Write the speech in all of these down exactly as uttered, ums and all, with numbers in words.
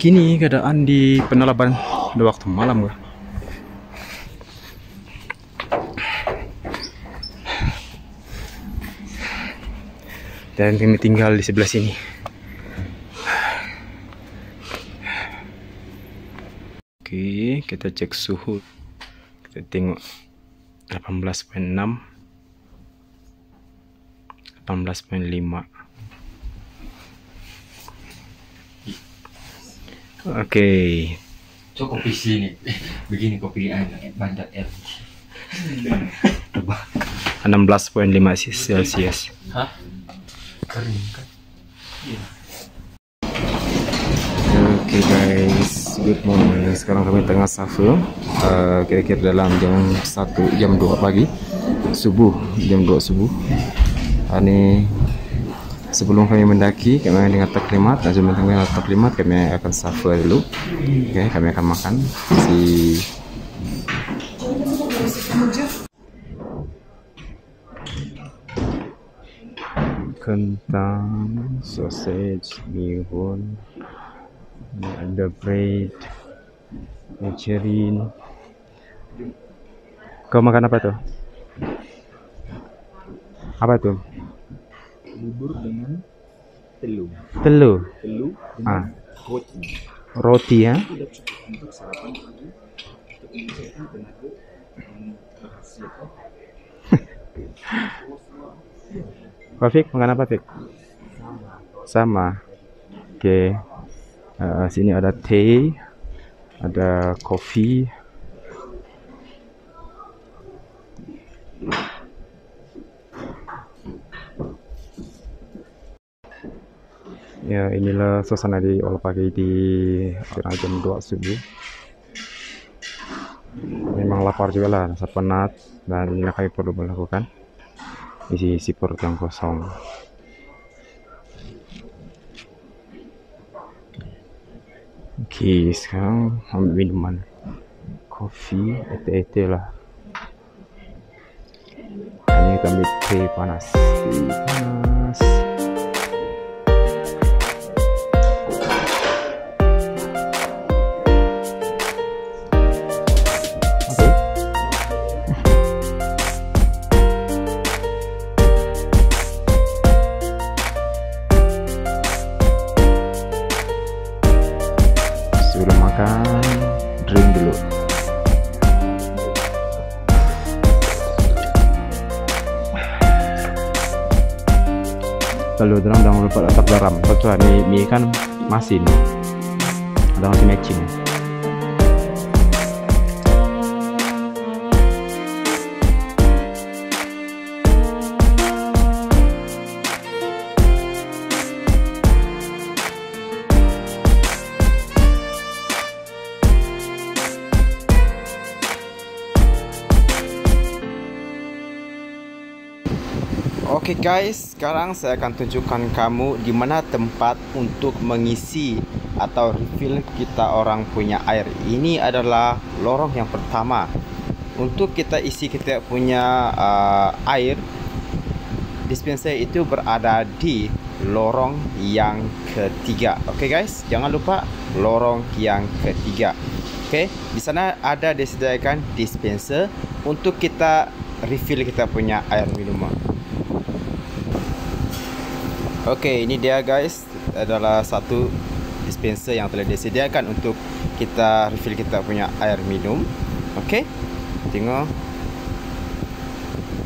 begini keadaan di Penelaban pada waktu malam gak? Dan ini tinggal di sebelah sini. Oke, kita cek suhu. Kita tengok delapan belas koma enam, delapan belas koma lima. Oke, okay. Cukup kopi sini, begini kopi bandar L. enam belas koma lima Celsius. Hah? Kering kan? Iya. Oke okay guys, good morning. Sekarang kami tengah safar. Uh, Kira-kira dalam jam satu, jam dua pagi, subuh, jam dua subuh. Ini. Sebelum kami mendaki, kami akan dengar taklimat. Nah, sebelum kami dengar taklimat, kami akan safar dulu. Oke, okay, kami akan makan si. Kentang, sausage, bihun, ada bread, mucerin. Kau makan apa tuh? Apa tuh? Bubur dengan telur. Telur. Telur dengan ah. roti. Roti ya. Untuk sarapan pagi, untuk meningkatkan tenaga dan hasil. Fik, makan apa Fik? Sama. Oke. Okay. Uh, sini ada teh, ada kopi. Ya, inilah suasana di olah pagi di jam dua subuh. Memang lapar juga lah, rasa penat, dan inilah kami perlu melakukan isi-isi perut yang kosong. Oke, sekarang ambil minuman kopi, ete-ete lah. Ini kita ambil teh panas, teh panas. Drink dulu. Telur dalam dan lupa letak garam. Betul, ini mie kan masin. Ada masih matching. Oke okay guys, sekarang saya akan tunjukkan kamu di mana tempat untuk mengisi atau refill kita orang punya air. Ini adalah lorong yang pertama. Untuk kita isi kita punya uh, air, dispenser itu berada di lorong yang ketiga. Oke okay guys, jangan lupa lorong yang ketiga. Oke, okay, di sana ada disediakan dispenser untuk kita refill kita punya air minuman. Oke, okay, ini dia guys, adalah satu dispenser yang telah disediakan untuk kita refill kita punya air minum. Oke, okay, tengok.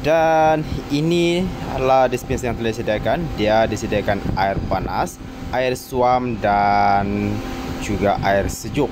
Dan ini adalah dispenser yang telah disediakan. Dia disediakan air panas, air suam, dan juga air sejuk.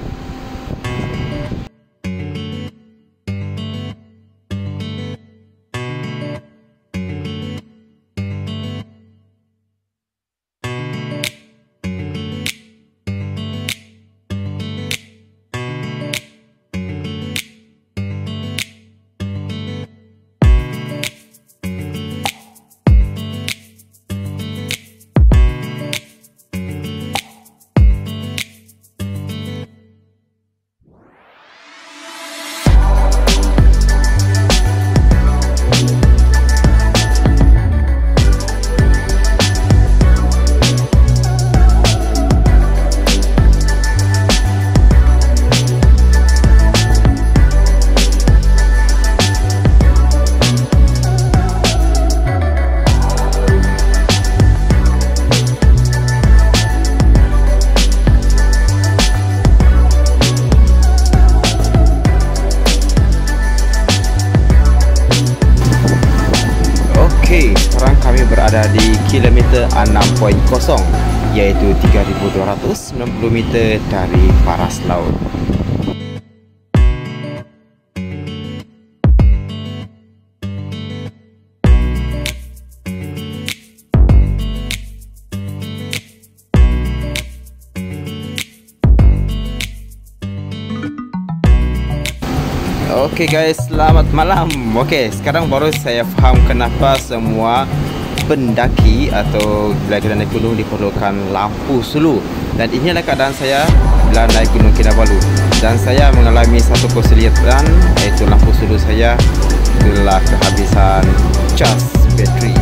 Oke, sekarang kami berada di kilometer enam titik nol yaitu tiga ribu dua ratus enam puluh meter dari paras laut. Oke guys, selamat malam. Oke, sekarang baru saya faham kenapa semua pendaki atau bila kita naik gunung diperlukan lampu sulu. Dan inilah keadaan saya bila naik gunung Kinabalu. Dan saya mengalami satu kesulitan, yaitu lampu sulu saya telah kehabisan cas baterai.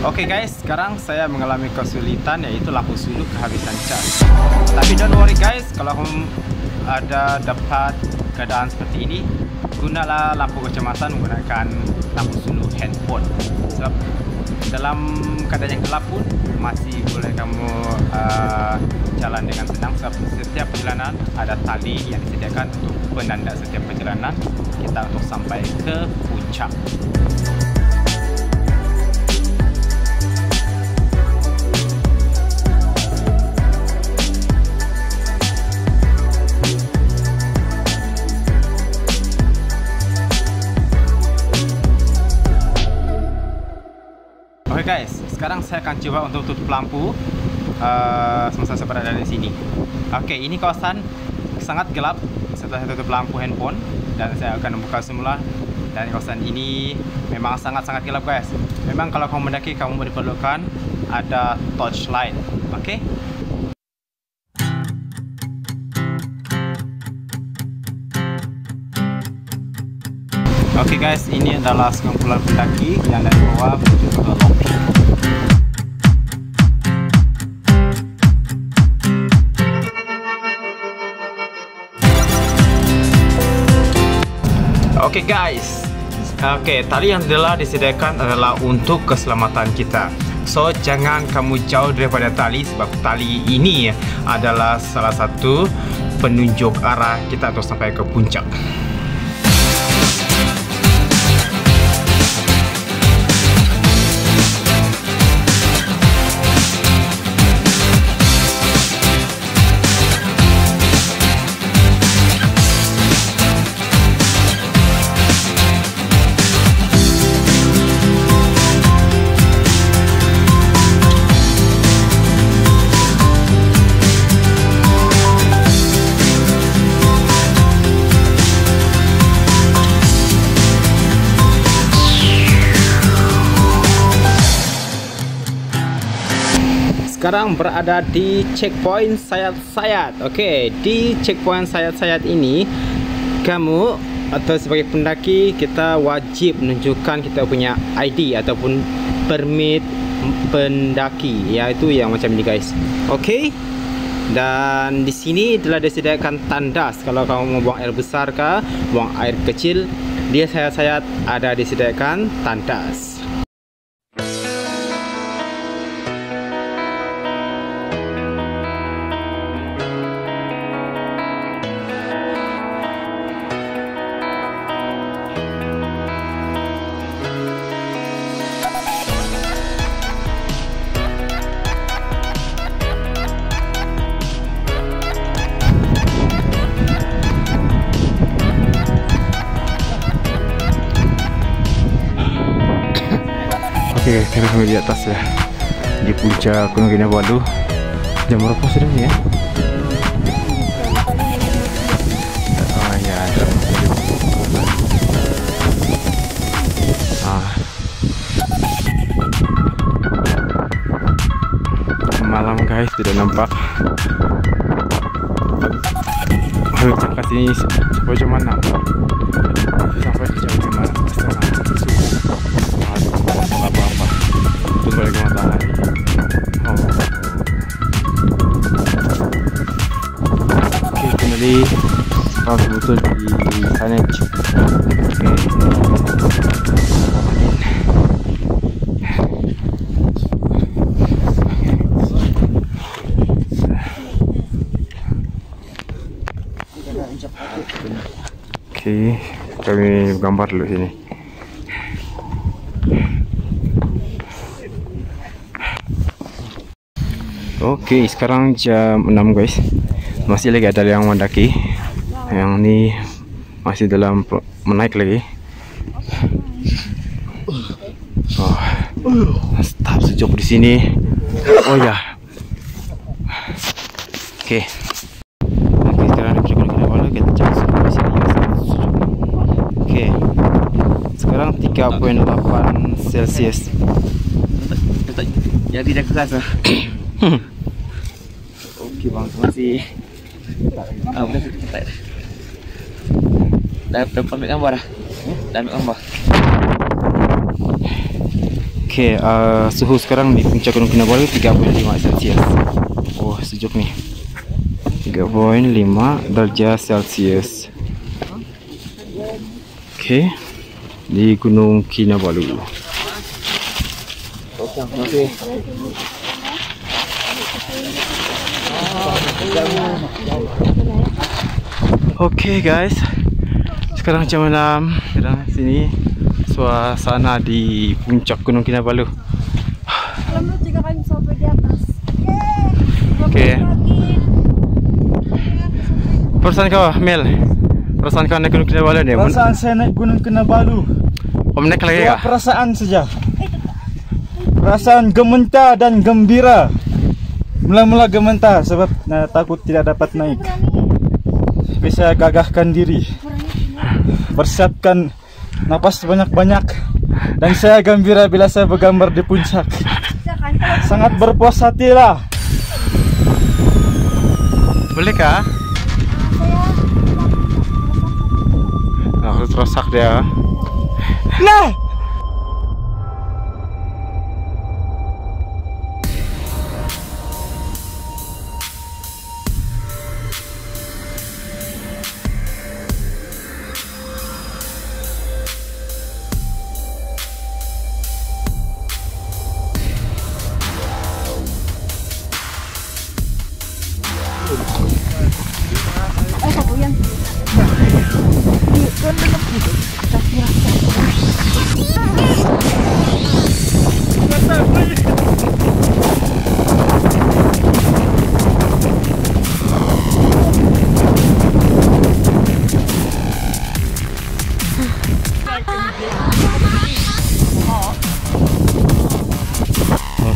Oke okay guys, sekarang saya mengalami kesulitan yaitu lampu sulu kehabisan cas. Tapi don't worry guys, kalau kamu ada dapat keadaan seperti ini, gunalah lampu kecemasan menggunakan lampu sulu handphone. Sebab dalam keadaan yang gelap pun masih boleh kamu uh, jalan dengan tenang. Sebab setiap perjalanan ada tali yang disediakan untuk penanda setiap perjalanan kita untuk sampai ke puncak. Oke guys, sekarang saya akan coba untuk tutup lampu uh, semasa saya berada di sini. Oke, ini kawasan sangat gelap. Setelah saya tutup lampu handphone dan saya akan buka semula. Dan kawasan ini memang sangat-sangat gelap guys. Memang kalau kamu mendaki kamu diperlukan ada torchlight. Oke. Oke okay guys, ini adalah sekumpulan pendaki yang dari bawah menuju ke lopi. Oke okay guys, oke okay, tali yang telah disediakan adalah untuk keselamatan kita. So, jangan kamu jauh daripada tali sebab tali ini adalah salah satu penunjuk arah kita untuk sampai ke puncak. Sekarang berada di checkpoint Sayat-Sayat. Oke, di checkpoint Sayat-Sayat ini kamu atau sebagai pendaki kita wajib menunjukkan kita punya I D ataupun permit pendaki, yaitu yang macam ini guys. Oke. Dan di sini telah disediakan tandas kalau kamu mau buang air besar kah, buang air kecil, di Sayat-Sayat ada disediakan tandas. Oke, okay, kami di atas ya, di puncak Gunung Kinabalu. Jam berapa sudah ya? Oh ya, jam berapa? guys, tidak nampak. Kalau cangkat ini sampai jam enam, sampai jam lima setengah subuh. Aduh, nggak apa-apa. Tunggu lagi matahari. Oh. Oke, kembali kalau betul di sana. Oke, kami gambar dulu sini. Oke, sekarang jam enam guys. Masih lagi ada yang mendaki. Yang ini masih dalam menaik lagi. Oh, stop sejuk di sini. Oh ya. Oke. Sekarang tiga koma delapan Celsius. Ya tidak kerasa. Oke bang, masih. Ah, udah selesai. Dah dapat gambar. Dan gambar. Oke, uh, suhu sekarang di puncak Gunung Kinabalu tiga koma lima Celsius. Oh, sejuk nih. tiga koma lima derajat Celsius. Oke. Di Gunung Kinabalu. Oke. Oke guys. Sekarang jam enam. Sekarang sini suasana di puncak Gunung Kinabalu. Oke. Perasaan kau, Mel? Perasaan kau naik Gunung Kinabalu nih? Perasaan saya naik Gunung Kinabalu. Menek lagi ya? Perasaan saja. Perasaan gementar dan gembira. Mula-mula gementar sebab nah, takut tidak dapat naik. Tapi saya gagahkan diri. Persiapkan napas banyak-banyak. Dan saya gembira bila saya bergambar di puncak. Sangat berpuas hatilah. Bolehkah? Harus rosak dia. Nah.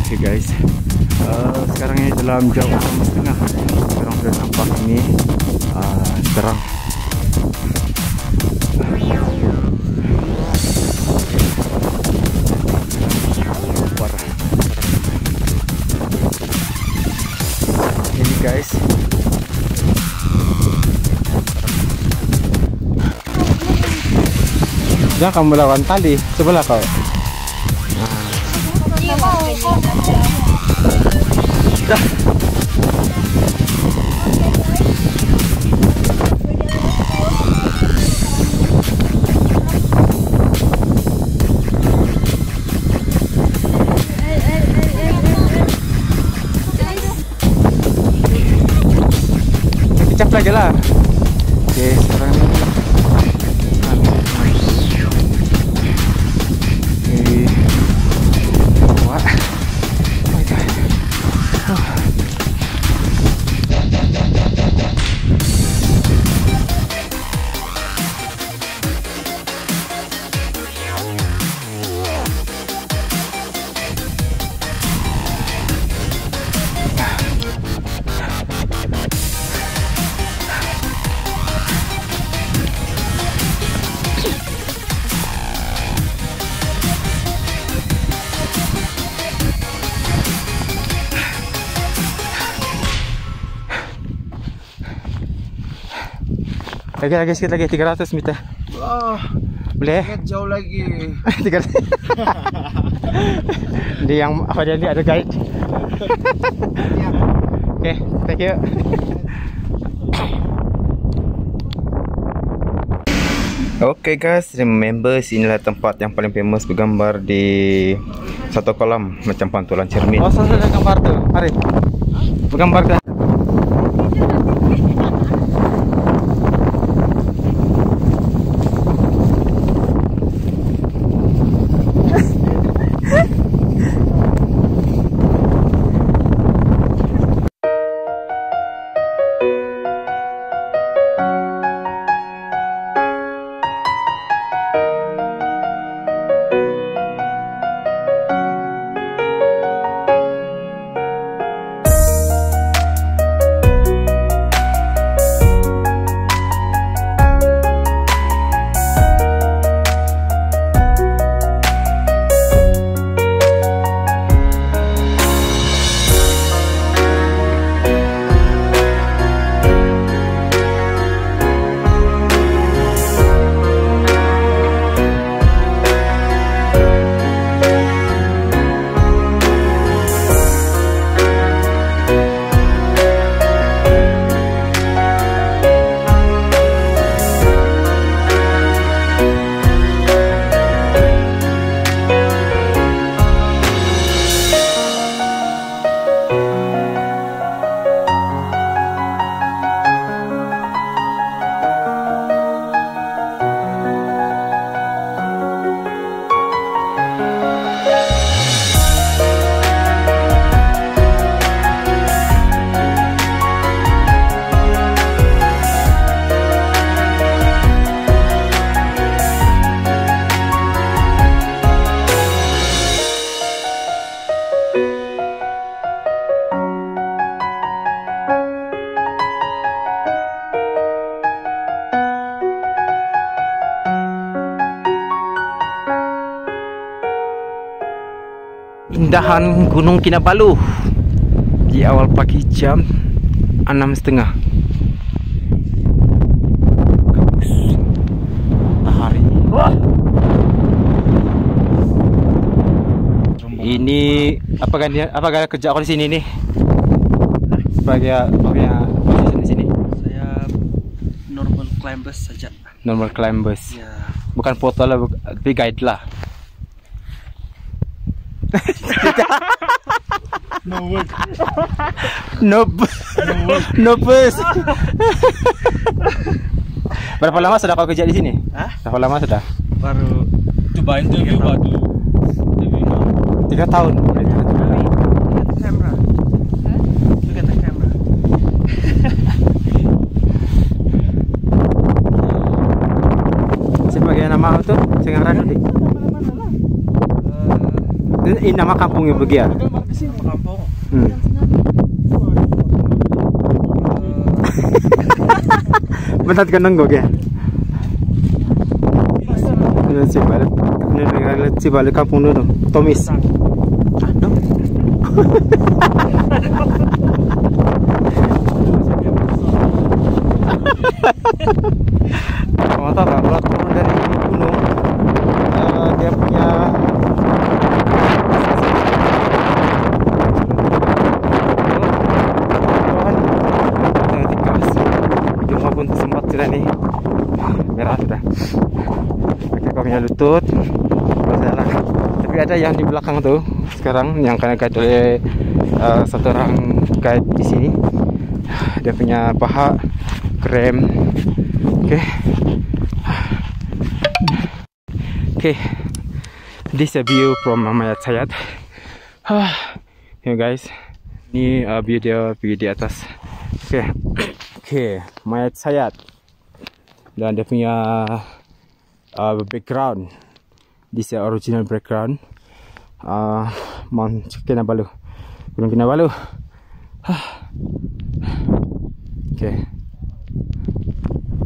Oke guys, uh, sekarang ini dalam jam setengah. Sekarang sudah nampak ini uh, terang. Ini guys. Jangan kamu melawan tali sebelah kau. Dah. Kecap lagi lah. Oke, sekarang Lagi lagi sedikit lagi tiga ratus meter. Wah, boleh. Jauh lagi. tiga ratus. Dia yang apa dia ada guide. Oke, okay, thank you. Oke okay guys, remember sinilah tempat yang paling famous bergambar di satu kolam macam pantulan cermin. Oh, saya ada gambar tu. Mari. Bergambar kan. Keindahan Gunung Kinabalu di awal pagi jam enam setengah. Bagus. Matahari. Wah. Ini apa kan apa kan kerja aku di sini nih? Sebagai apa di sini? Saya normal climbers saja. Normal climbers. Ya. Bukan foto lah, tapi guide lah. No work. No, no work. No bus. Berapa lama sudah kau kerja di sini? Hah? Berapa lama sudah? Baru cobain tuh dulu baru. Tiga tahun. Sebagai nama itu sekarang nanti. Ini nama kampungnya begitu. Nama kampung. Hmm. Bentar kenang gue ya. Leci balik, leci balik kampung dulu. Tomis. Aduh. Mata rapat turun dari gunung. Dia punya nih merah sudah. Oke, kau punya lutut masalah. Tapi ada yang di belakang tuh sekarang yang karena guide oleh uh, satu orang guide di sini. Dia punya paha krem. Oke. Okay. Oke. Okay. This is a view from Sayat-Sayat. Ah, you guys. Ini uh, view dia view di atas. Oke. Okay. Oke, okay. Sayat-Sayat. Dan dia punya uh, background. This is original background uh, Mount Kinabalu, Gunung Kinabalu. Oke.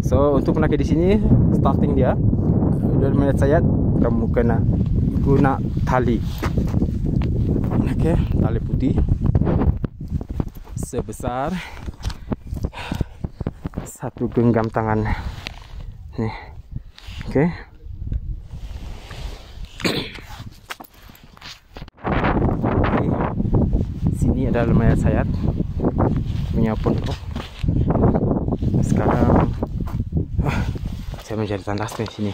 So untuk mendaki di sini starting dia dari Sayat-Sayat kamu kena guna tali. Oke, okay. Tali putih sebesar satu genggam tangan. Nih. Oke. Okay. Sini ada lumayan sayat punya puntuk. Sekarang ah, saya mencari tandas di sini.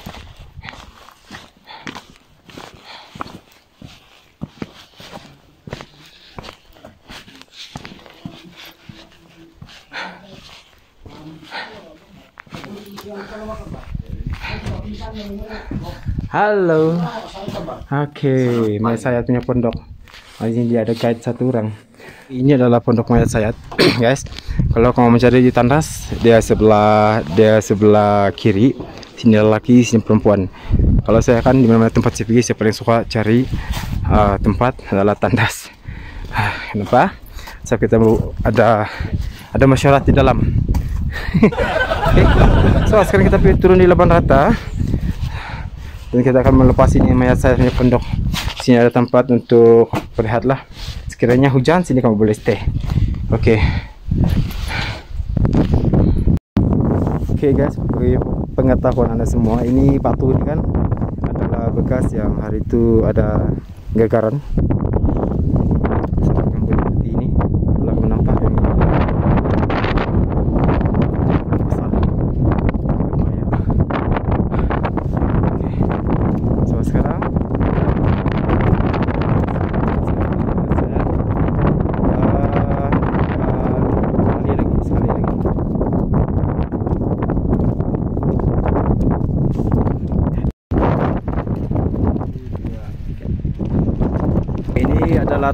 Halo. Oke, okay, mayat sayat punya pondok. Di sini dia ada guide satu orang. Ini adalah pondok mayat sayat, guys. Kalau kamu mencari di tandas, dia sebelah dia sebelah kiri. Sini laki, sini perempuan. Kalau saya kan di mana-mana tempat saya pergi, saya paling suka cari uh, tempat adalah tandas. Kenapa? Sebab kita ada ada masyarakat di dalam. Okay. So sekarang kita turun di Laban Rata. Dan kita akan melepas ini mayat sayat punya pondok. Sini ada tempat untuk berehatlah. Sekiranya hujan, sini kamu boleh stay. Oke. Okay. Oke okay guys, bagi pengetahuan Anda semua, ini patung ini kan adalah bekas yang hari itu ada gagaran.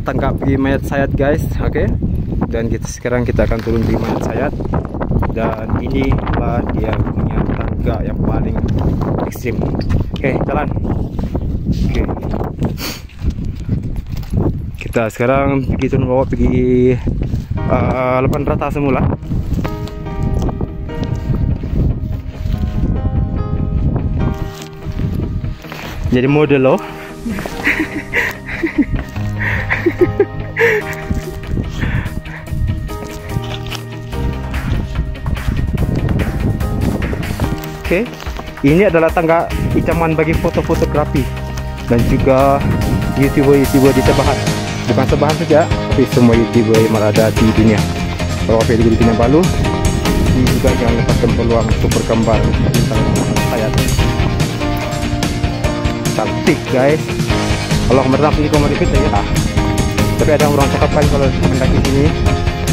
Tangkap di mayat sayat, guys. Oke okay. Dan kita sekarang kita akan turun di mayat sayat, dan inilah dia punya tangga yang paling ekstrim. Oke okay, jalan. Oke okay. Kita sekarang pergi turun bawah, pergi uh, Laban Rata semula. Jadi model loh. Oke, okay. Ini adalah tangga icaman bagi foto-fotografi dan juga youtuber-youtuber di Sebahan. Bukan Sebahan saja, tapi semua youtuber yang berada di dunia. Kalau video di Kinabalu, ini juga jangan lepaskan peluang untuk berkembang tentang sayat. Cantik guys. Kalau kemarin ini komen dikit saya. Tapi ada orang cakapkan kalau mendaki sini,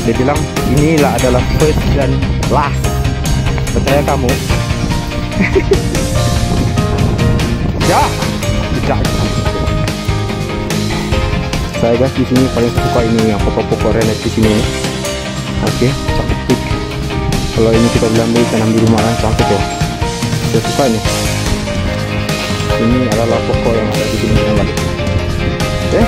dia bilang inilah adalah first dan last. Percaya kamu? Ya, tidak. Saya guys di sini paling suka ini yang pokok-pokok renet di sini. Oke, okay, cantik. Kalau ini kita bilang beli tanam di rumah, cantik ya. Saya suka ini. Ini adalah pokok yang ada di sini. Oke. Okay.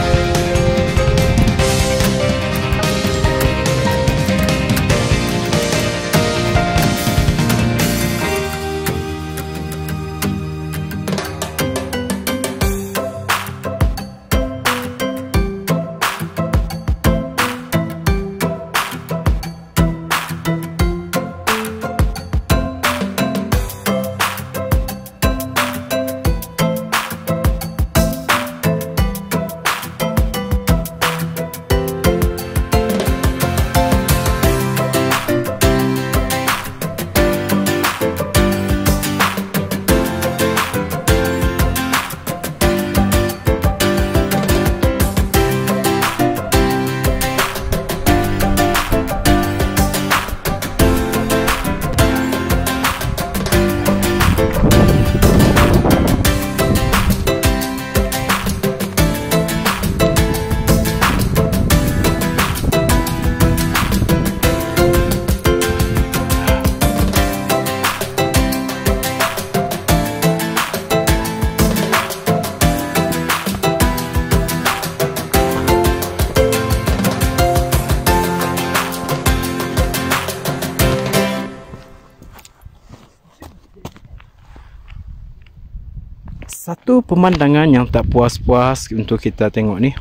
Satu pemandangan yang tak puas-puas untuk kita tengok nih.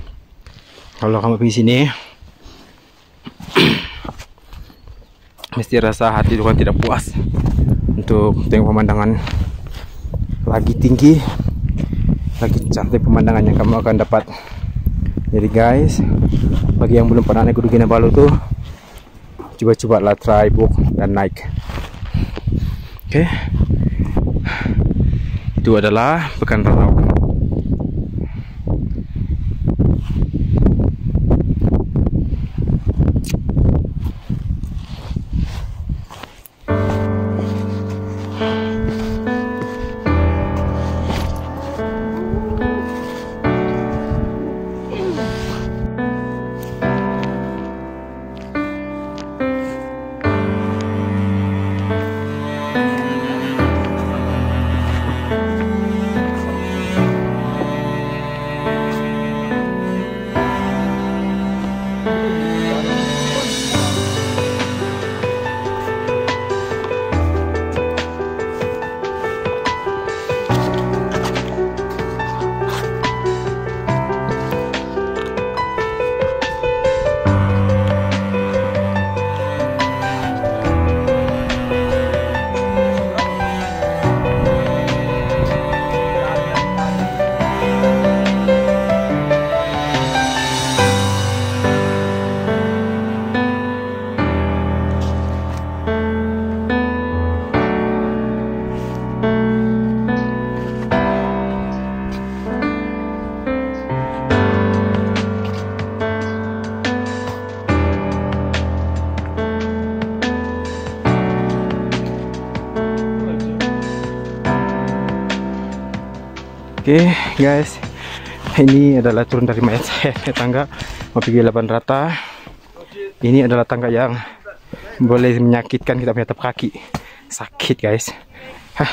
Kalau kamu pergi sini, mesti rasa hati tuan tidak puas untuk tengok pemandangan. lagi tinggi, lagi cantik pemandangan yang kamu akan dapat. Jadi guys, bagi yang belum pernah naik Gunung Kinabalu tuh, coba-coba lah try, book, dan naik. Oke, okay. Itu adalah Laban Rata. Oke okay, guys, ini adalah turun dari Sayat-Sayat tangga mau pergi Laban Rata. Ini adalah tangga yang boleh menyakitkan, kita menatap kaki sakit guys. Hah.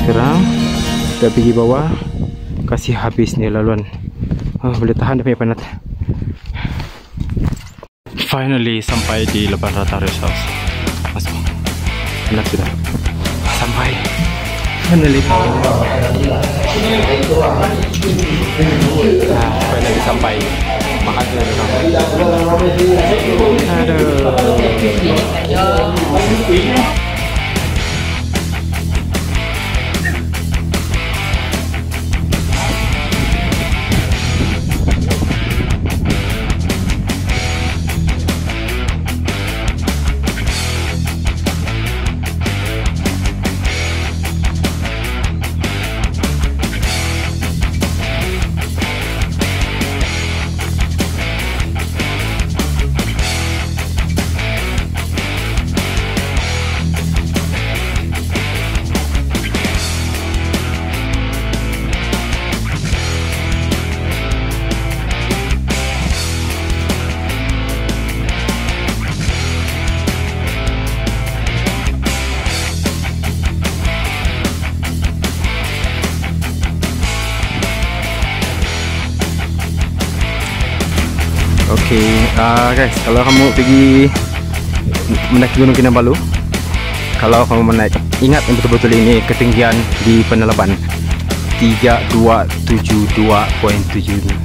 Sekarang kita pergi bawah, kasih habis nih laluan. Oh, boleh tahan tapi penat. Finally sampai di Laban Rata Rest House. Masuk. Penat sudah. Sampai. Finally sampai. Nah, finally sampai. Makasih ya. Aduh. Oke okay, uh, guys, kalau kamu pergi menaik Gunung Kinabalu, kalau kamu menaik, ingat betul-betul ini ketinggian di Penelaban tiga dua tujuh dua titik tujuh. Oke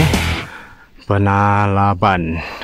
okay. Penelaban.